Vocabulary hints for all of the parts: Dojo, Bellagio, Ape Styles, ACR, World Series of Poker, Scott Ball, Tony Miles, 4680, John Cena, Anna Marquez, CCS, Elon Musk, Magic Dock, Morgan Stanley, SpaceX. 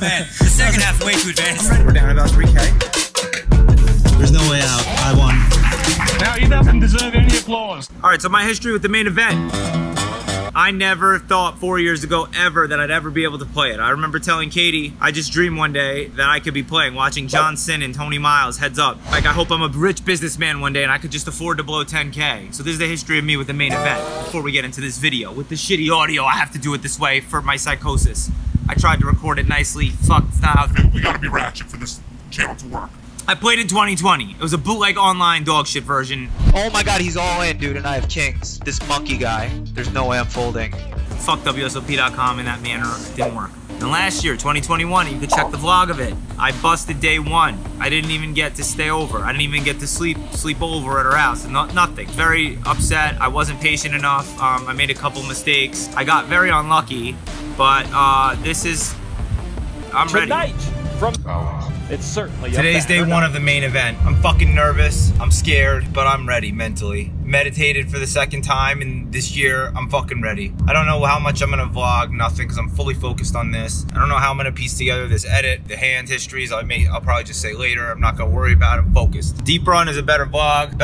not bad. The second half way too advanced. We're down about 3K. There's no way out. I won. Now he doesn't deserve any applause. All right, so my history with the main event. I never thought 4 years ago ever that I'd ever be able to play it. I remember telling Katie, I just dreamed one day that I could be playing, watching John Cena and Tony Miles heads up. Like, I hope I'm a rich businessman one day and I could just afford to blow 10K. So this is the history of me with the main event. Before we get into this video, with the shitty audio, I have to do it this way for my psychosis. I tried to record it nicely, fucked stuff. We gotta be ratchet for this channel to work. I played in 2020. It was a bootleg online dog shit version. Oh my god, he's all in, dude, and I have kinks. This monkey guy, there's no way I'm folding. Fuck WSOP.com in that manner, it didn't work. And last year, 2021, you could check the vlog of it. I busted day one. I didn't even get to stay over. I didn't even get to sleep over at her house, nothing. Very upset, I wasn't patient enough. I made a couple mistakes. I got very unlucky, but this is, I'm ready. Tonight, from... It's certainly today's day one of the main event. I'm fucking nervous, I'm scared, but I'm ready mentally. Meditated for the second time in this year, I'm fucking ready. I don't know how much I'm gonna vlog, nothing, because I'm fully focused on this. I don't know how I'm gonna piece together this edit, the hand histories, I'll probably just say later, I'm not gonna worry about it, I'm focused. Deep run is a better vlog is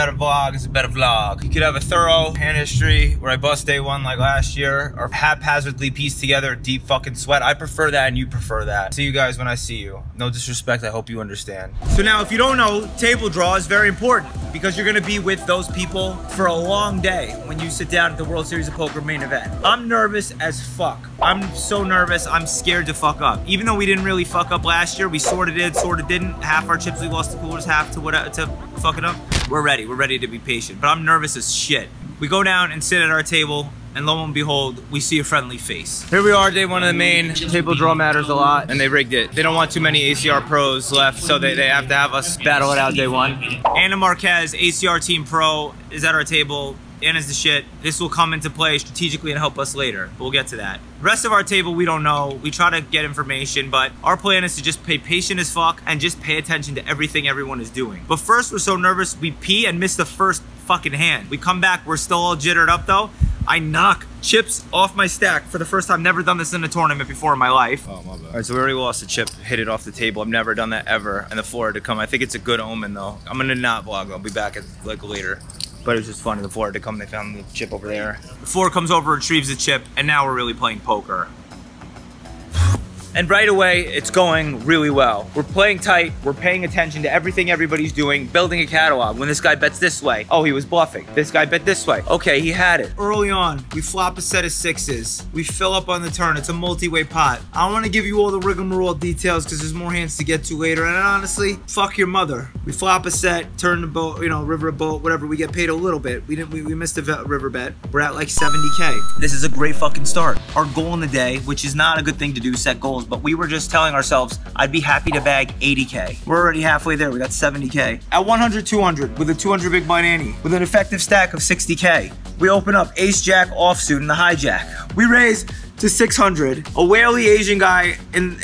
a better vlog. You could have a thorough hand history where I bust day one like last year, or haphazardly piece together deep fucking sweat. I prefer that and you prefer that. See you guys when I see you. No disrespect, I hope you understand. So now, if you don't know, table draw is very important because you're gonna be with those people for a long day when you sit down at the World Series of Poker main event. I'm nervous as fuck. I'm so nervous, I'm scared to fuck up. Even though we didn't really fuck up last year, we sorta did, sorta didn't. Half our chips we lost to poolers, half to fuck it up. We're ready to be patient, but I'm nervous as shit. We go down and sit at our table, and lo and behold, we see a friendly face. Here we are, day one of the main. Table draw matters a lot, and they rigged it. They don't want too many ACR pros left, so they have to have us battle it out day one. Anna Marquez, ACR team pro, is at our table. Anna's the shit. This will come into play strategically and help us later. We'll get to that. Rest of our table, we don't know. We try to get information, but our plan is to just be patient as fuck and just pay attention to everything everyone is doing. But first, we're so nervous, we pee and miss the first fucking hand. We come back, we're still all jittered up though. I knock chips off my stack for the first time. Never done this in a tournament before in my life. Oh, my bad. All right, so we already lost a chip, hit it off the table. I've never done that ever, and the floor had to come. I think it's a good omen, though. I'm gonna not vlog. I'll be back at like later. But it was just funny, the floor had to come. They found the chip over there. The floor comes over, retrieves the chip, and now we're really playing poker. And right away, it's going really well. We're playing tight, we're paying attention to everything everybody's doing, building a catalog. When this guy bets this way, oh, he was bluffing. This guy bet this way, okay, he had it. Early on, we flop a set of sixes. We fill up on the turn, it's a multi-way pot. I don't wanna give you all the rigmarole details because there's more hands to get to later, and honestly, fuck your mother. We flop a set, turn the boat, you know, river a boat, whatever, we get paid a little bit. We missed a river bet. We're at like 70K. This is a great fucking start. Our goal in the day, which is not a good thing to do, set goals, but we were just telling ourselves, I'd be happy to bag 80K. We're already halfway there, we got 70K. At 100, 200, with a 200 big blind ante, with an effective stack of 60K, we open up ace jack offsuit in the hijack. We raise to 600, a whaley Asian guy on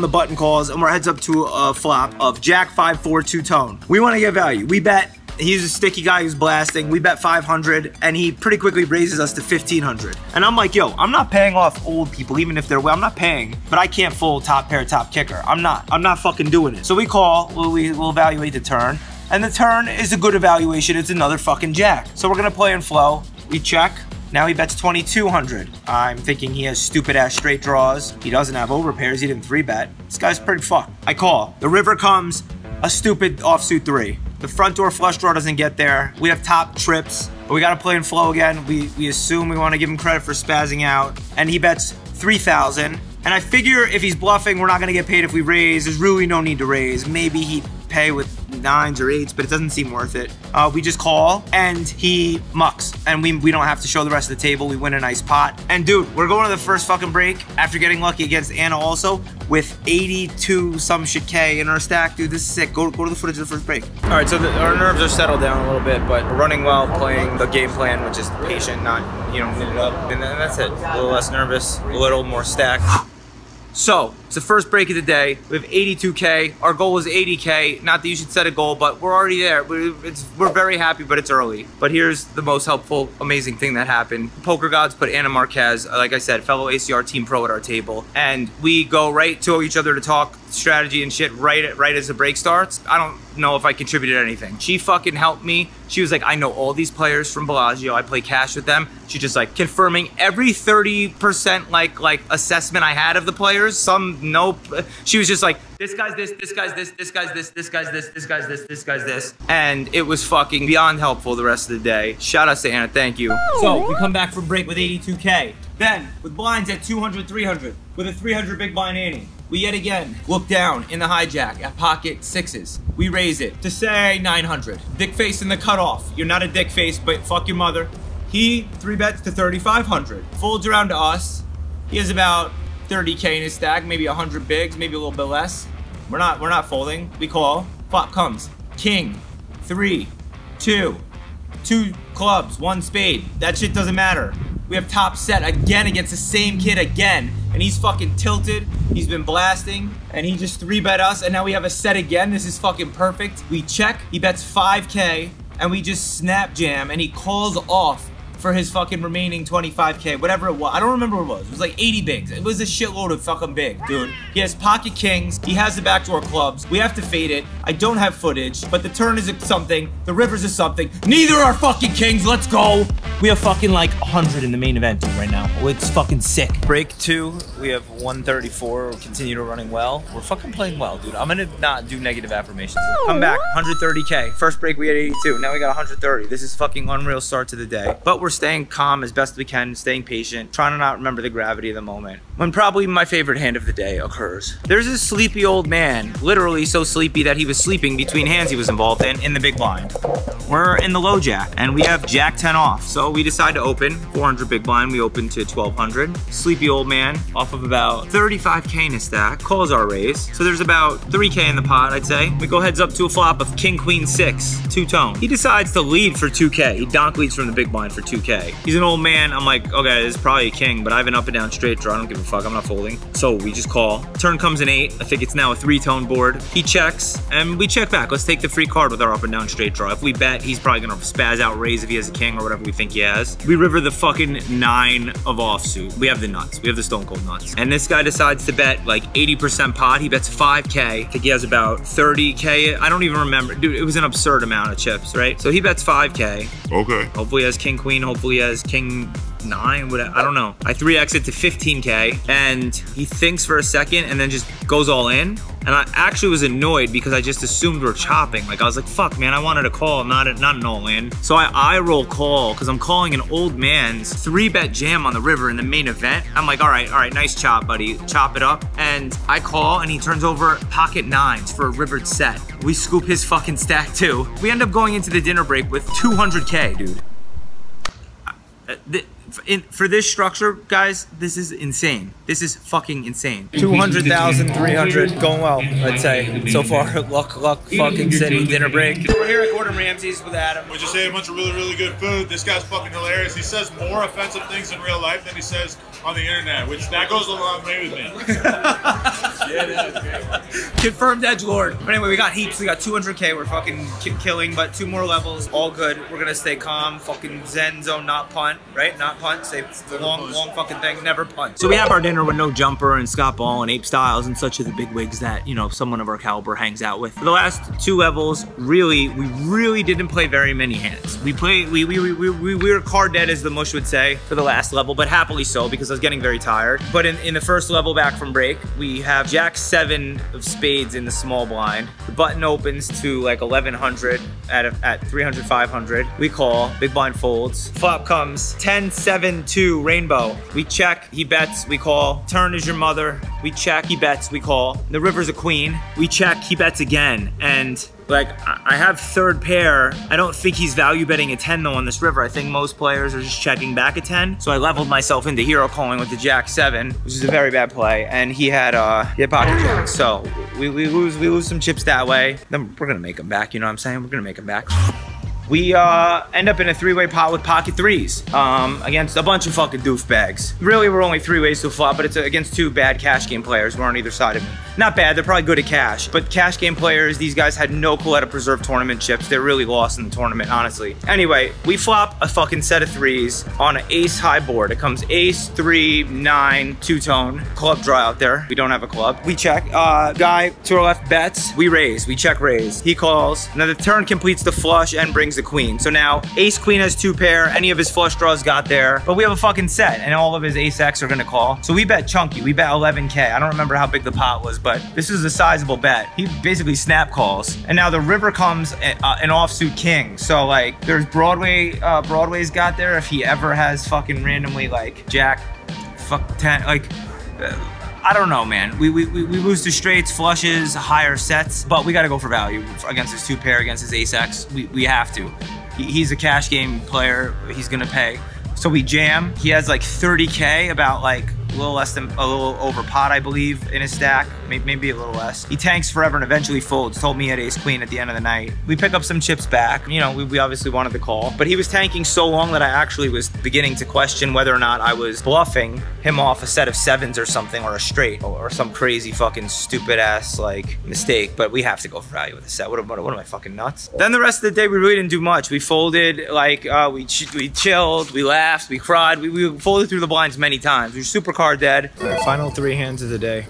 the button calls, and we're heads up to a flop of jack 5-4 two-tone. We wanna get value, we bet. He's a sticky guy who's blasting. We bet 500, and he pretty quickly raises us to 1,500. And I'm like, yo, I'm not paying off old people, even if they're well, I'm not paying, but I can't fold top pair, top kicker. I'm not fucking doing it. So we call, we'll evaluate the turn, and the turn is a good evaluation. It's another fucking jack. So we're gonna play in flow. We check. Now he bets 2,200. I'm thinking he has stupid ass straight draws. He doesn't have overpairs, he didn't 3-bet. This guy's pretty fucked. I call. The river comes, a stupid offsuit 3. The front door flush draw doesn't get there. We have top trips, but we gotta play in flow again. We assume we wanna give him credit for spazzing out. And he bets 3,000. And I figure if he's bluffing, we're not gonna get paid if we raise. There's really no need to raise. Maybe he'd pay with 9s or 8s, but it doesn't seem worth it. We just call, and he mucks. And we don't have to show the rest of the table. We win a nice pot. And dude, we're going to the first fucking break after getting lucky against Anna also, with 82 some shit K in our stack. Dude, this is sick. Go to the footage of the first break. All right, so our nerves are settled down a little bit, but we're running well, playing the game plan, which is patient, not, you know, knit it up. And that's it. A little less nervous, a little more stacked. So, It's the first break of the day. We have 82K. Our goal was 80K. Not that you should set a goal, but we're already there. We're very happy, but it's early. But here's the most helpful, amazing thing that happened. Poker gods put Anna Marquez, like I said, fellow ACR team pro at our table. And we go right to each other to talk strategy and shit right as the break starts. I don't know if I contributed anything. She fucking helped me. She was like, I know all these players from Bellagio. I play cash with them. She just like confirming every 30% like assessment I had of the players. Some nope. She was just like, this guy's this, this guy's this, this guy's this, this guy's this, this guy's this, this guy's this. And it was fucking beyond helpful the rest of the day. Shout out to Anna, thank you. So we come back from break with 82K. Then with blinds at 200, 300, with a 300 big blind ante. We yet again look down in the hijack at pocket sixes. We raise it to say 900. Dick face in the cutoff. You're not a dick face, but fuck your mother. He three bets to 3,500. Folds around to us. He has about 30K in his stack, maybe 100 bigs, maybe a little bit less. We're not folding. We call. Flop comes. King, 3, 2, 2 clubs, 1 spade. That shit doesn't matter. We have top set again against the same kid again. And he's fucking tilted. He's been blasting. And he just 3-bet us. And now we have a set again. This is fucking perfect. We check. He bets 5K. And we just snap jam. And he calls off for his fucking remaining 25K. Whatever it was. I don't remember what it was. It was like 80 bigs. It was a shitload of fucking big, dude. He has pocket kings. He has the backdoor clubs. We have to fade it. I don't have footage. But the turn is something. The rivers is something. Neither are fucking kings. Let's go. We have fucking like 100 in the main event right now. It's fucking sick. Break 2, we have 134. We continue to running well. We're fucking playing well, dude. I'm gonna not do negative affirmations. Come back, 130K. First break we had 82. Now we got 130. This is fucking unreal start to the day. But we're staying calm as best we can, staying patient, trying to not remember the gravity of the moment. When probably my favorite hand of the day occurs. There's this sleepy old man, literally so sleepy that he was sleeping between hands he was involved in the big blind. We're in the low jack, and we have jack 10 off. So we decide to open 400 big blind. We open to 1200. Sleepy old man off of about 35K in a stack calls our raise. So there's about 3K in the pot, I'd say. We go heads up to a flop of king, queen, 6, 2-tone. He decides to lead for 2K. He donk leads from the big blind for 2K. He's an old man. I'm like, okay, this is probably a king, but I have an up and down straight draw. I don't give a fuck. I'm not folding. So we just call. Turn comes an 8. I think it's now a 3-tone board. He checks and we check back. Let's take the free card with our up and down straight draw. If we bet, he's probably gonna spaz out raise if he has a king or whatever we think he has. We river the fucking 9 of offsuit. We have the nuts. We have the stone cold nuts. And this guy decides to bet like 80% pot. He bets 5K. I think he has about 30K. I don't even remember. Dude, it was an absurd amount of chips, right? So he bets 5K. Okay. Hopefully he has king queen. Hopefully he has king 9, whatever. I don't know. I 3x it to 15K and he thinks for a second and then just goes all in. And I actually was annoyed because I just assumed we're chopping. Like I was like, fuck man, I wanted a call, not an all in. So I eye roll call because I'm calling an old man's 3-bet jam on the river in the main event. I'm like, all right, nice chop buddy, chop it up. And I call and he turns over pocket 9s for a rivered set. We scoop his fucking stack too. We end up going into the dinner break with 200K, dude. For this structure, guys, this is insane. This is fucking insane. 200,000, 300, going well, I'd say. So far, luck, fucking city, dinner break. We're here at Gordon Ramsay's with Adam. We just ate a bunch of really, really good food. This guy's fucking hilarious. He says more offensive things in real life than he says on the internet, which that goes a long way with me. Yeah, confirmed edgelord. But anyway, we got heaps. We got 200K. We're fucking killing, but 2 more levels. All good. We're gonna stay calm, fucking zen zone, not punt, right? Not punt. Say it's the long fucking thing. Never punt. So we have our dinner with No Jumper and Scott Ball and Ape Styles and such of the big wigs that, you know, someone of our caliber hangs out with. For the last 2 levels, really, we really didn't play very many hands. We were card dead, as the mush would say, for the last level, but happily so because I was getting very tired. But in the first level back from break, we have jack 7 of spades in the small blind. The button opens to like 1100 at 300, 500. We call, big blind folds. Flop comes 10, 7, 2, rainbow. We check, he bets, we call. Turn is your mother. We check, he bets, we call. The river's a queen. We check, he bets again. And like, I have 3rd pair. I don't think he's value betting a 10 though on this river. I think most players are just checking back a 10. So I leveled myself into hero calling with the jack 7, which is a very bad play. And he had pocket jack. So we lose some chips that way. Then we're gonna make them back, you know what I'm saying? We're gonna make them back. we end up in a three-way pot with pocket threes against a bunch of fucking doofbags. Really, we're only three ways to a flop, but it's against two bad cash game players who are on either side of me. Not bad, they're probably good at cash, but cash game players, these guys had no clue how to preserve tournament chips. They're really lost in the tournament, honestly. Anyway, we flop a fucking set of threes on an ace-high board. It comes ace, 3, 9, two-tone, club draw out there. We don't have a club. We check, guy to our left bets, we raise, we check raise. He calls, now the turn completes the flush and brings the queen. So now ace queen has two pair, any of his flush draws got there, but we have a fucking set and all of his ace X are gonna call. So we bet chunky, we bet 11K. I don't remember how big the pot was, but this is a sizable bet. He basically snap calls. And now the river comes an offsuit king. So like there's Broadway, Broadway's got there if he ever has fucking randomly like jack, fuck 10, like, I don't know, man. We lose to straights, flushes, higher sets, but we gotta go for value against his two pair, against his ace X. We have to. He's a cash game player. He's gonna pay. So we jam. He has like 30K, about like a little less than, a little over pot, I believe, in his stack, maybe a little less. He tanks forever and eventually folds. Told me he had ace queen at the end of the night. We pick up some chips back. You know, we obviously wanted the call, but he was tanking so long that I actually was beginning to question whether or not I was bluffing him off a set of sevens or something, or a straight, or some crazy fucking stupid ass like mistake. But we have to go for value with a set. What am I fucking nuts? Then the rest of the day, we really didn't do much. We folded, like we chilled, we laughed, we cried. We folded through the blinds many times. We were super card dead. All right, final three hands of the day.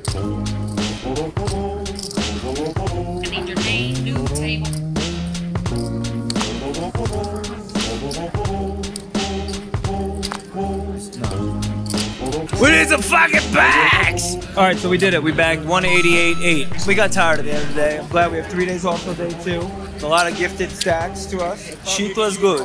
We need some fucking bags! All right, so we did it. We bagged 188.8. We got tired at the end of the day. I'm glad we have 3 days off till day two. There's a lot of gifted stacks to us. Shit was good.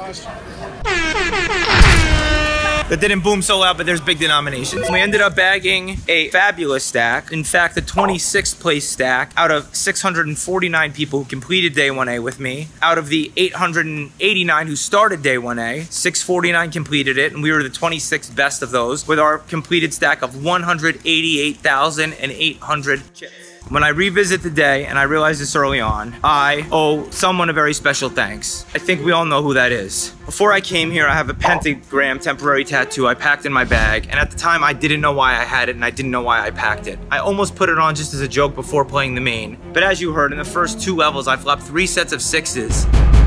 That didn't boom so loud, but there's big denominations. We ended up bagging a fabulous stack. In fact, the 26th place stack out of 649 people who completed day 1A with me. Out of the 889 who started day 1A, 649 completed it, and we were the 26th best of those with our completed stack of 188,800 chips. When I revisit the day, and I realized this early on, I owe someone a very special thanks. I think we all know who that is. Before I came here, I have a pentagram temporary tattoo I packed in my bag, and at the time I didn't know why I had it, and I didn't know why I packed it. I almost put it on just as a joke before playing the main, but as you heard, in the first two levels I flopped 3 sets of 6s.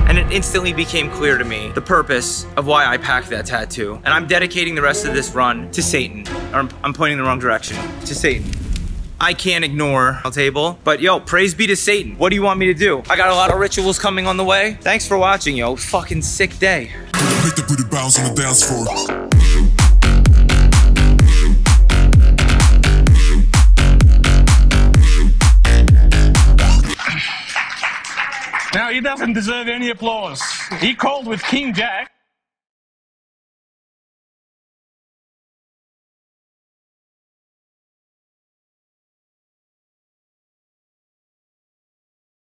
And it instantly became clear to me the purpose of why I packed that tattoo. And I'm dedicating the rest of this run to Satan. Or I'm pointing the wrong direction. To Satan. I can't ignore the table, but yo, praise be to Satan. What do you want me to do? I got a lot of rituals coming on the way. Thanks for watching, yo. Fucking sick day. Hit the booty bounce on the dance floor. Now, he doesn't deserve any applause. He called with King Jack.